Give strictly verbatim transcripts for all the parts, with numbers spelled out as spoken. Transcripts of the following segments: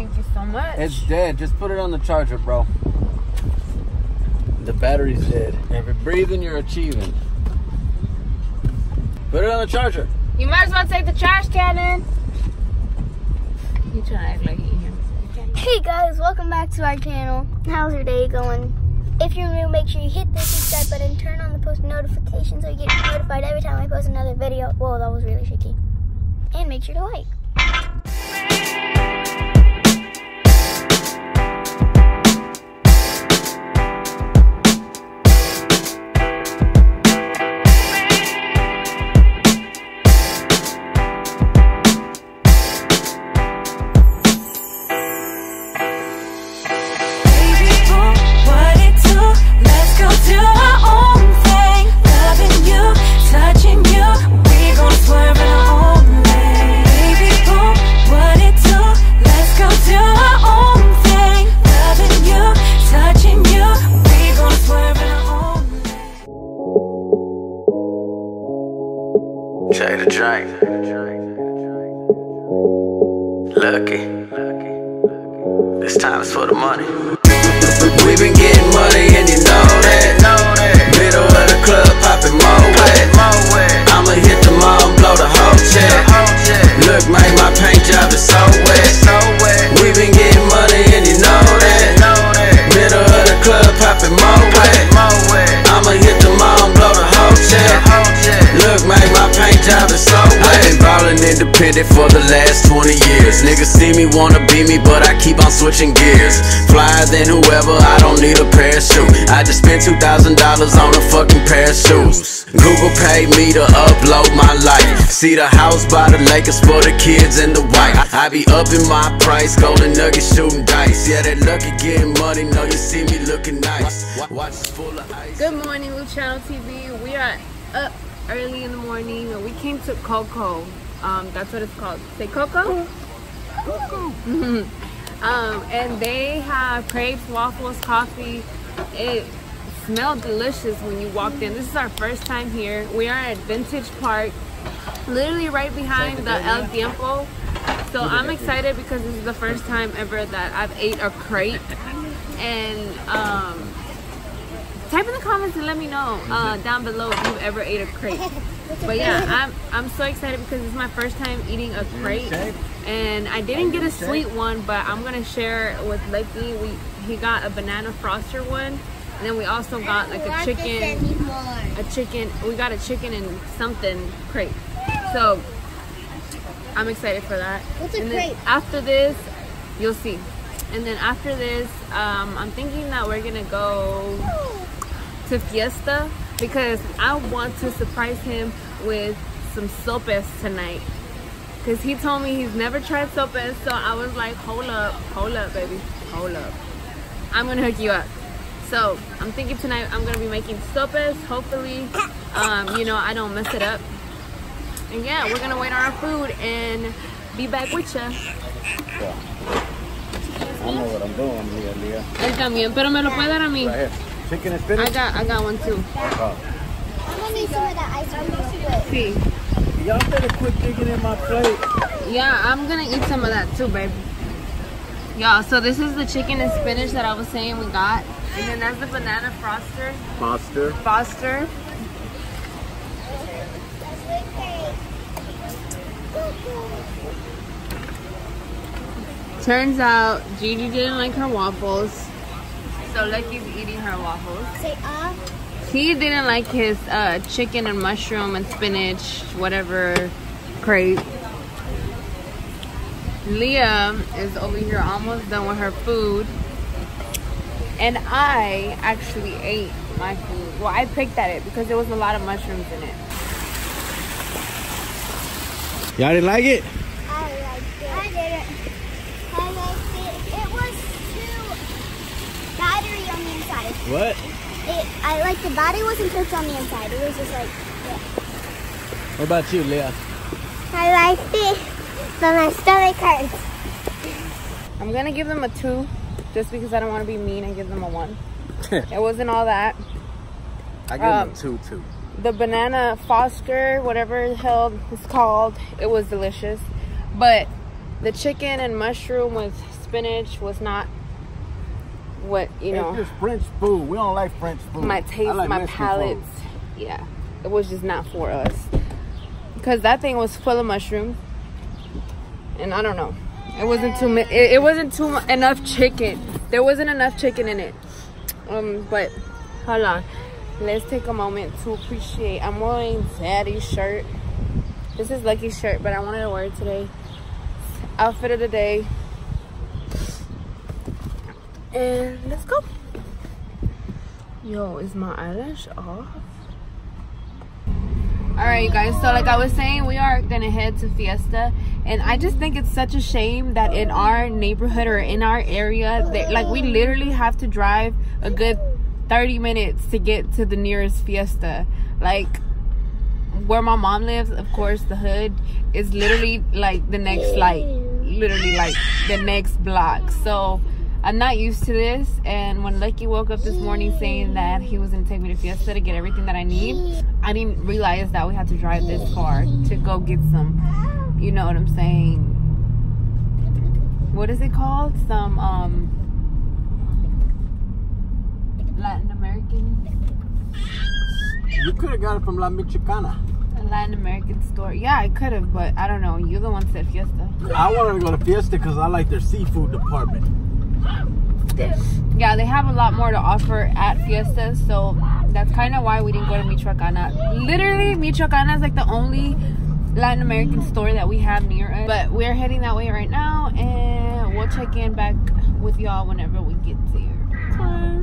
Thank you so much. It's dead. Just put it on the charger, bro. The battery's dead. Every breathing, you're achieving. Put it on the charger. You might as well take the trash can in. You trying to act like you hear me. Hey guys, welcome back to our channel. How's your day going? If you're new, make sure you hit the subscribe button, turn on the post notification so you get notified every time I post another video. Whoa, that was really shaky. And make sure to like. For the last twenty years, niggas see me, wanna be me, but I keep on switching gears. Flyer than whoever, I don't need a parachute. I just spent two thousand dollars on a fucking pair of shoes. Google paid me to upload my life. See the house by the Lakers for the kids and the wife. I be upping my price, golden nuggets shooting dice. Yeah, that lucky getting money, know you see me looking nice. Watch is full of ice. Good morning, Luciano T V. We are up early in the morning and we came to Coco. Um, that's what it's called. Say Coco? Coco. um, and they have crepes, waffles, coffee. It smelled delicious when you walked in. This is our first time here. We are at Vintage Park, literally right behind the El Tiempo. So I'm excited because this is the first time ever that I've ate a crepe. And um, type in the comments and let me know uh, down below if you've ever ate a crepe. But yeah, I'm I'm so excited because it's my first time eating a crepe, and I didn't get a sweet one, but I'm gonna share with Lucky. We he got a banana froster one, and then we also got like a chicken, a chicken. We got a chicken and something crepe. So I'm excited for that. What's a crepe? After this, you'll see. And then after this, um, I'm thinking that we're gonna go to Fiesta, because I want to surprise him with some sopes tonight, because he told me he's never tried sopes. So I was like, hold up, hold up, baby, hold up, I'm gonna hook you up. So I'm thinking tonight I'm gonna be making sopes, hopefully, um, you know, I don't mess it up. And yeah, we're gonna wait on our food and be back with ya. I don't know what I'm doing here, Leah. El también, pero me lo puede dar a mí. Chicken and spinach? I got, I got one too. I'm gonna need some of that ice cream. See. Y'all better quit digging in my plate. Yeah, I'm gonna eat some of that too, baby. Y'all, so this is the chicken and spinach that I was saying we got. And then that's the banana froster. Foster. Foster. Turns out Gigi didn't like her waffles. So Lucky's eating her waffles. Say ah. He didn't like his uh, chicken and mushroom and spinach, whatever, crepe. Leah is over here almost done with her food. And I actually ate my food. Well, I picked at it because there was a lot of mushrooms in it. Y'all didn't like it? I liked it. I didn't. I liked it. It was battery on the inside. What? It, I like the battery wasn't cooked on the inside. It was just like this. What about you, Leah? I liked it, but my stomach hurts. I'm gonna give them a two, just because I don't want to be mean and give them a one. It wasn't all that. I give um, them a two too. The banana foster, whatever the hell it's called, it was delicious, but the chicken and mushroom was spinach was not what, you know. It's just French food. We don't like French food. My taste, like my palate. Yeah. It was just not for us. Because that thing was full of mushrooms. And I don't know. It wasn't too it, it wasn't too enough chicken. There wasn't enough chicken in it. Um, but hold on. Let's take a moment to appreciate. I'm wearing Daddy's shirt. This is Lucky's shirt, but I wanted to wear it today. Outfit of the day. And let's go. Yo, is my eyelash off? Alright, you guys. So like I was saying, we are going to head to Fiesta. And I just think it's such a shame that in our neighborhood or in our area, that, like, we literally have to drive a good thirty minutes to get to the nearest Fiesta. Like, where my mom lives, of course, the hood is literally like the next like literally like the next block. So I'm not used to this. And when Lucky woke up this morning saying that he was gonna take me to Fiesta to get everything that I need, I didn't realize that we had to drive this far to go get some, you know what I'm saying, what is it called, some um Latin American. You could have got it from La Michoacana. A Latin American store. Yeah, I could have, but I don't know. You're the one that said Fiesta. I wanted to go to Fiesta because I like their seafood department. Yeah, they have a lot more to offer at Fiesta, so that's kind of why we didn't go to Michoacana. Literally, Michoacana is like the only Latin American store that we have near us. But we're heading that way right now, and we'll check in back with y'all whenever we get there. Bye.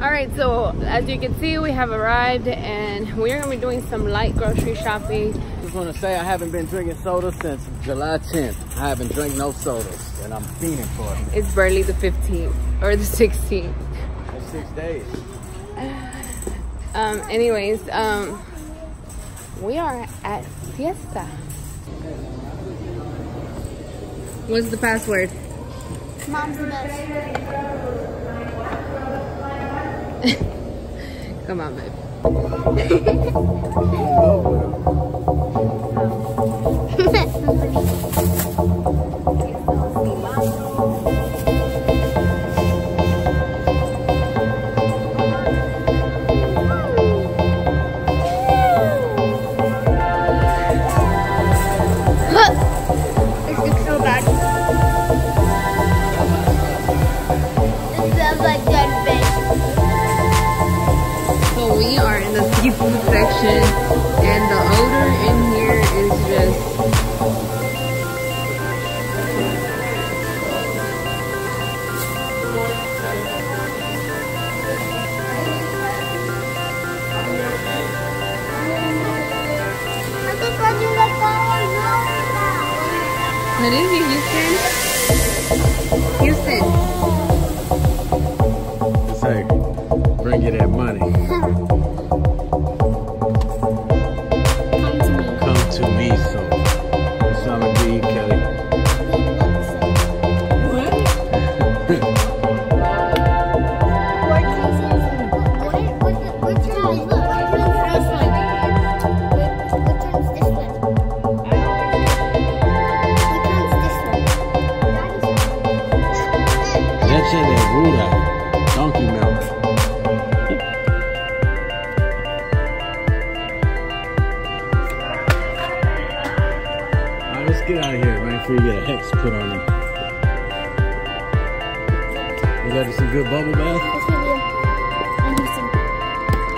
All right, so as you can see, we have arrived and we're gonna be doing some light grocery shopping. I just want to say I haven't been drinking soda since July tenth. I haven't drank no sodas and I'm fiending for it. It's barely the fifteenth or the sixteenth. That's six days. Um, anyways, um, we are at Fiesta. What's the password? Mom's the best. Come on, babe. It looks so bad. It smells like dead fish. We are in the seafood section, and the odor in here is just... What is it, Houston? Houston. It's like, bring you that money. To me, so it's not a me, Kelly. What? What time is it? What time is it? Put on him. You got some good bubble bath?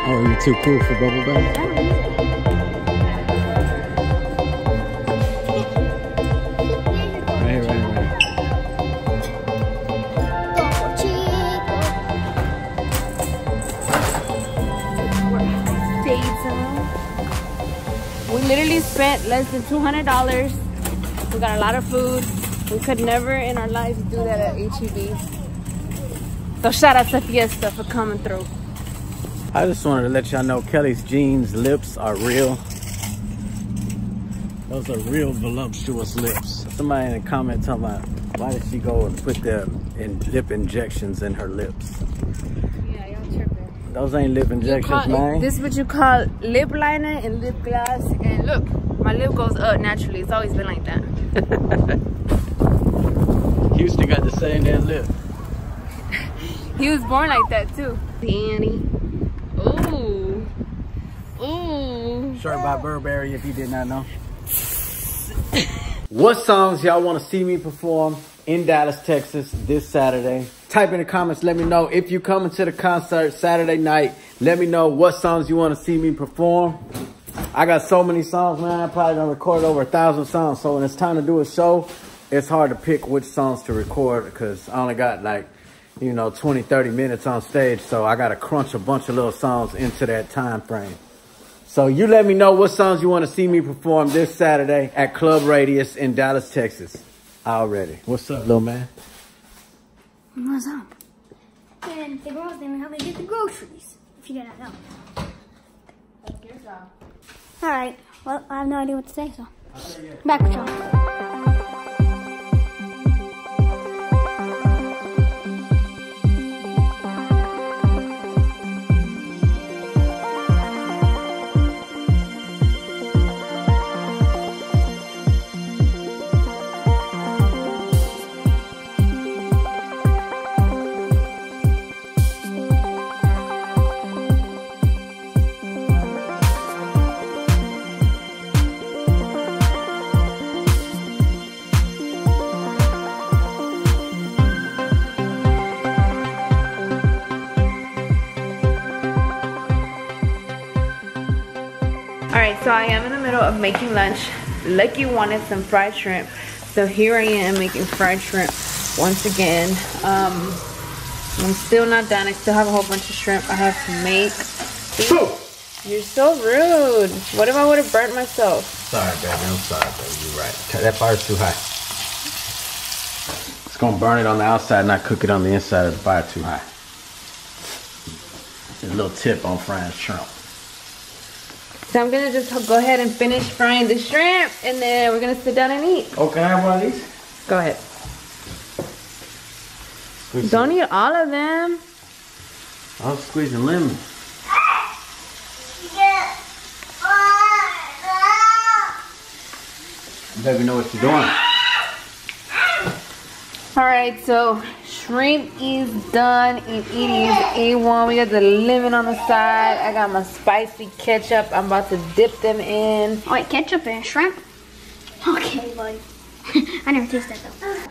Oh, you're too cool for bubble bath? Right, right, right. We literally spent less than two hundred dollars. We got a lot of food. We could never in our lives do that at H E B. So shout out to Fiesta for coming through. I just wanted to let y'all know Kelly's jeans lips are real. Those are real voluptuous lips. Somebody in the comment talking about why did she go and put the in lip injections in her lips? Yeah, y'all tripping. Those ain't lip injections, man. This is what you call lip liner and lip gloss. And look, my lip goes up naturally. It's always been like that. thing that lip. He was born like that too. Danny. Ooh. Ooh. Shirt by Burberry if you did not know. What songs y'all want to see me perform in Dallas, Texas this Saturday? Type in the comments, let me know. If you coming to the concert Saturday night, let me know what songs you want to see me perform. I got so many songs, man. I probably done recorded over a thousand songs. So when it's time to do a show, it's hard to pick which songs to record because I only got like, you know, twenty, thirty minutes on stage. So I got to crunch a bunch of little songs into that time frame. So you let me know what songs you want to see me perform this Saturday at Club Radius in Dallas, Texas. Already. What's up, little man? What's up? And the girls didn't help me get the groceries, if you didn't know. That's your job. All right. Well, I have no idea what to say, so back with y'all. So I am in the middle of making lunch. Lucky wanted some fried shrimp, so here I am making fried shrimp once again. Um, I'm still not done. I still have a whole bunch of shrimp I have to make. See, you're so rude. What if I would have burnt myself? Sorry, baby. I'm sorry, baby. You're right. That fire's too hot. It's gonna burn it on the outside, not cook it on the inside of the fire too high. Just a little tip on frying shrimp. So I'm gonna just go ahead and finish frying the shrimp and then we're gonna sit down and eat. Oh, can I have one of these? Go ahead. Squeeze Don't them. eat all of them. I was squeezing lemon. You better know what you're doing. All right, so shrimp is done and it is A one. We got the lemon on the side. I got my spicy ketchup. I'm about to dip them in. Oh, wait, ketchup and shrimp? Okay, buddy. I never tasted that though.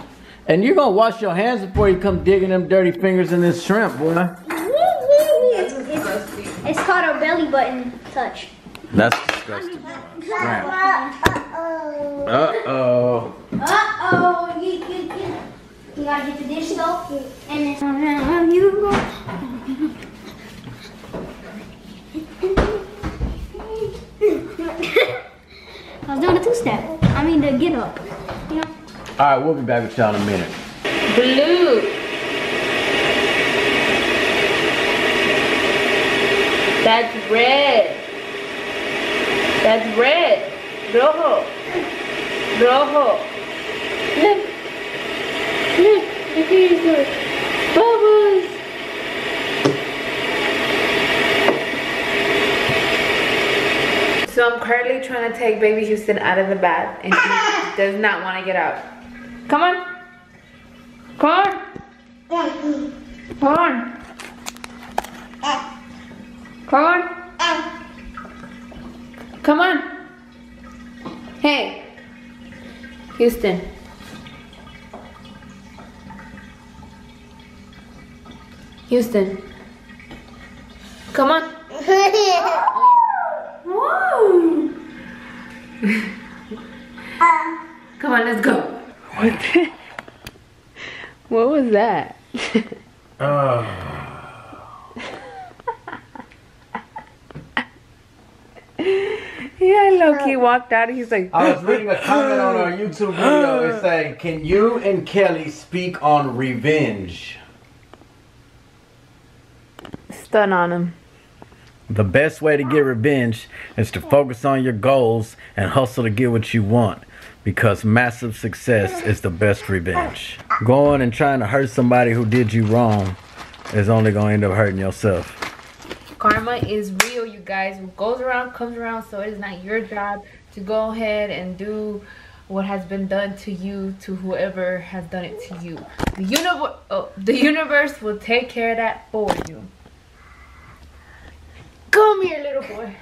And you're gonna wash your hands before you come digging them dirty fingers in this shrimp, boy. It's, it's, it's called a belly button touch. That's disgusting. Uh-oh. Uh-oh. Uh-oh. You, you, you. You gotta get the dish though, and it's around you. I was doing a two-step. I mean the get up. You know? Alright, we'll be back with y'all in a minute. Blue. That's red. That's red. Rojo. Rojo. Look. Look, the hair's going. Bubbles! So I'm currently trying to take baby Houston out of the bath and she does not want to get out. Come on. Come on. Come on. Come on. Come on. Hey. Houston. Houston, come on. Whoa. Come on, let's go. What the? What was that? uh. Yeah, low-key walked out. He's like, I was reading a comment on our YouTube video. It's like, can you and Kelly speak on revenge? Done on him. The best way to get revenge is to focus on your goals and hustle to get what you want, because massive success is the best revenge. Going and trying to hurt somebody who did you wrong is only going to end up hurting yourself. Karma is real, you guys. What goes around comes around, so it is not your job to go ahead and do what has been done to you, to whoever has done it to you. The universe, oh, the universe will take care of that for you. Come here, little boy.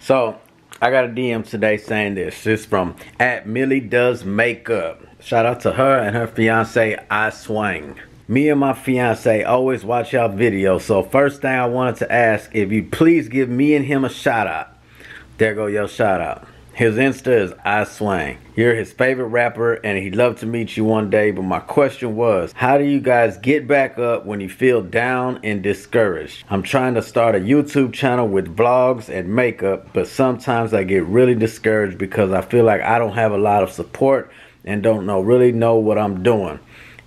So, I got a D M today saying this. It's from at Millie Does Makeup. Shout out to her and her fiance, I Swang. Me and my fiance always watch y'all videos. So first thing I wanted to ask, if you please give me and him a shout out. There go your shout out. His Insta is I Swang. You're his favorite rapper and he'd love to meet you one day. But my question was, how do you guys get back up when you feel down and discouraged? I'm trying to start a YouTube channel with vlogs and makeup, but sometimes I get really discouraged because I feel like I don't have a lot of support and don't know really know what I'm doing.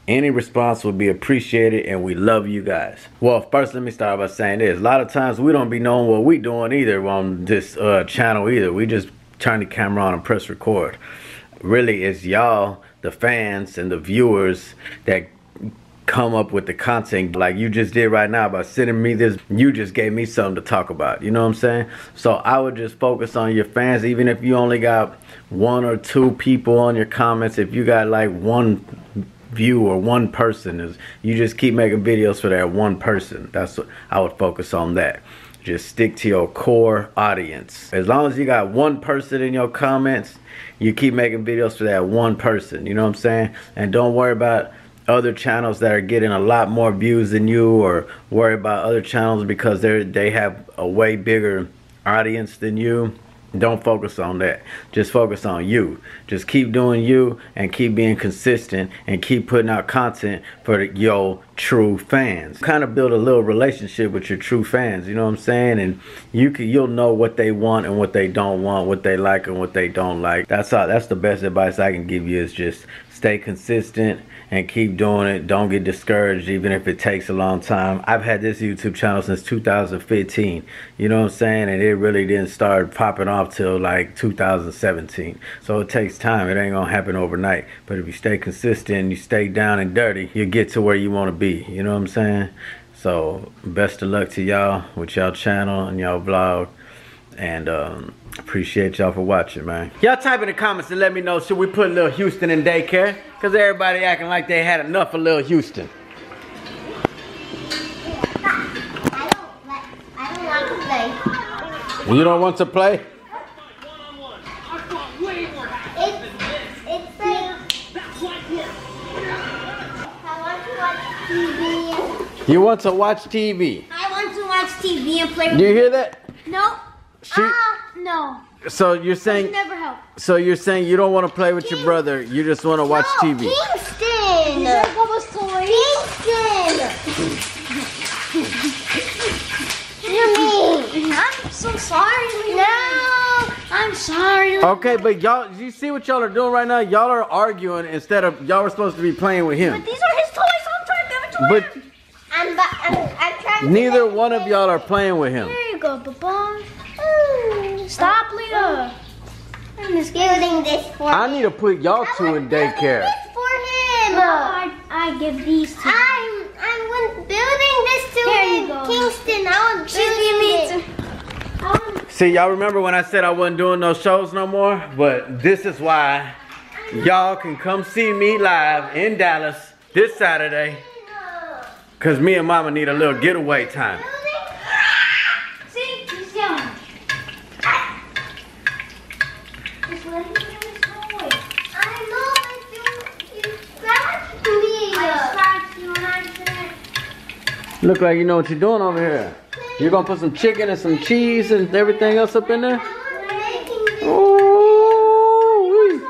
Any response would be appreciated and we love you guys. Well, first let me start by saying this. A lot of times we don't be knowing what we doing either on this uh, channel either. We just turn the camera on and press record. Really, it's y'all, the fans and the viewers, that come up with the content like you just did right now by sending me this. You just gave me something to talk about, you know what I'm saying? So I would just focus on your fans. Even if you only got one or two people on your comments, if you got like one view or one person, is you just keep making videos for that one person. That's what I would focus on. That just stick to your core audience. As long as you got one person in your comments, you keep making videos for that one person, you know what I'm saying? And don't worry about other channels that are getting a lot more views than you, or worry about other channels because they're they have a way bigger audience than you. Don't focus on that. Just focus on you. Just keep doing you and keep being consistent and keep putting out content for your true fans. Kind of build a little relationship with your true fans, you know what I'm saying? And you can, you'll know what they want and what they don't want, what they like and what they don't like. That's all. That's the best advice I can give you, is just stay consistent and keep doing it. Don't get discouraged even if it takes a long time. I've had this YouTube channel since two thousand fifteen, you know what I'm saying? And it really didn't start popping off till like two thousand seventeen. So it takes time. It ain't gonna happen overnight. But if you stay consistent, you stay down and dirty, you'll get to where you wanna be, you know what I'm saying? So best of luck to y'all with y'all channel and y'all vlog. And um, appreciate y'all for watching, man. Y'all type in the comments and let me know, should we put Lil Houston in daycare? Because everybody acting like they had enough of Lil Houston. I don't, like, I don't want to play. You don't want to play? It's, it's like, I want to watch T V. You want to watch T V? I want to watch T V and play with. Do you hear that? No. She, uh, no. So you're saying never help. So you're saying you don't want to play with Kingston. Your brother. You just want to watch no, T V. Kingston. These are Bubba's toys. Kingston. Jimmy, I'm so sorry. Lily. No, I'm sorry. Lily. Okay, but y'all, you see what y'all are doing right now? Y'all are arguing instead of y'all are supposed to be playing with him. But these are his toys. So I'm trying to give it to him. But I'm, I'm, I'm trying. Neither to one of y'all are playing with him. There you go, Bubba. Stop, Leah. I'm just giving this for him. I need to put y'all two in daycare. This for him. Oh, I, I give these to him. I'm, I'm building this to him. Kingston, I was building it. See, y'all remember when I said I wasn't doing no shows no more? But this is why y'all can come see me live in Dallas this Saturday. Because me and Mama need a little getaway time. Look like you know what you're doing over here. You're gonna put some chicken and some cheese and everything else up in there? Ooh.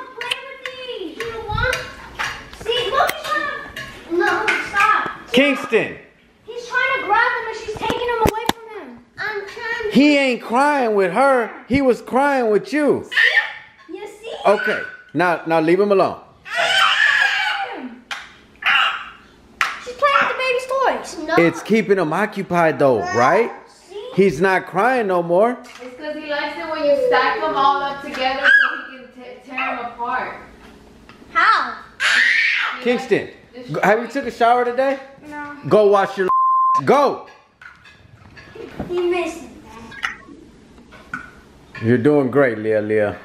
No, stop. Kingston. He's trying to grab him and she's taking him away from him. I'm trying. He ain't crying with her. He was crying with you. You see? Okay. Now, now leave him alone. It's keeping him occupied though, right? He's not crying no more. It's because he likes it when you stack them all up together so he can t tear them apart. How? He Kingston, like, have you took a shower today? No. Go wash your Go! He missed that. You're doing great, Leah Leah.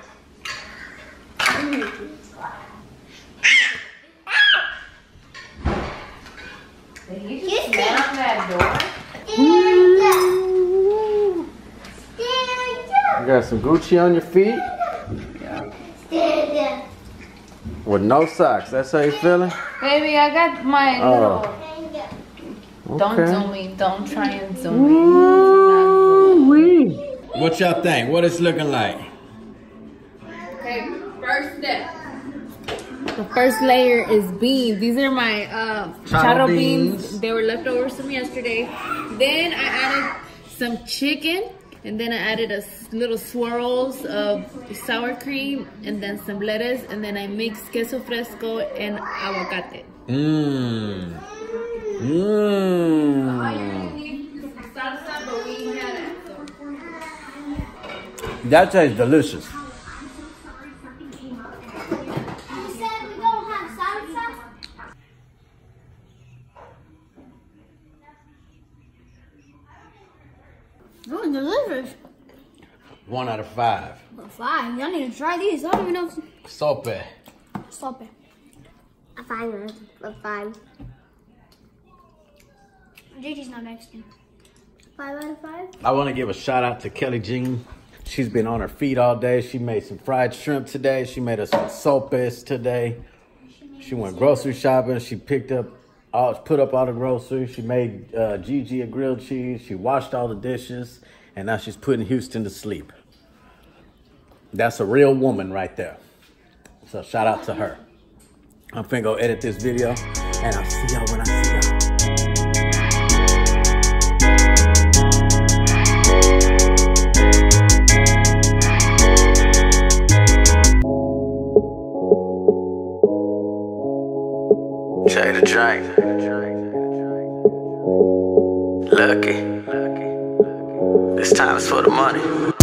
got some Gucci on your feet. Yeah. With no socks. That's how you feeling? Baby, I got my oh. little. Don't okay. zoom me. Don't try and zoom me. Ooh, wee. What y'all think? What it's looking like? Okay, first step. The first layer is beans. These are my uh, charro beans. beans. They were leftovers from yesterday. Then I added some chicken, and then I added a little swirls of sour cream, and then some lettuce, and then I mixed queso fresco and aguacate. Mmm. Mmm. That tastes delicious. One out of five. Five. Y'all need to try these. I don't even know. Sope. Sope. A five. A five. J J's not Mexican. Five out of five. I want to give a shout out to Kelly Jean. She's been on her feet all day. She made some fried shrimp today. She made us some sopes today. She went grocery shopping. She picked up, all, put up all the groceries. She made uh, Gigi a grilled cheese. She washed all the dishes. And now she's putting Houston to sleep. That's a real woman right there. So shout out to her. I'm finna go edit this video, and I'll see y'all when I see y'all. Jay the Drake. Lucky. This time is for the money.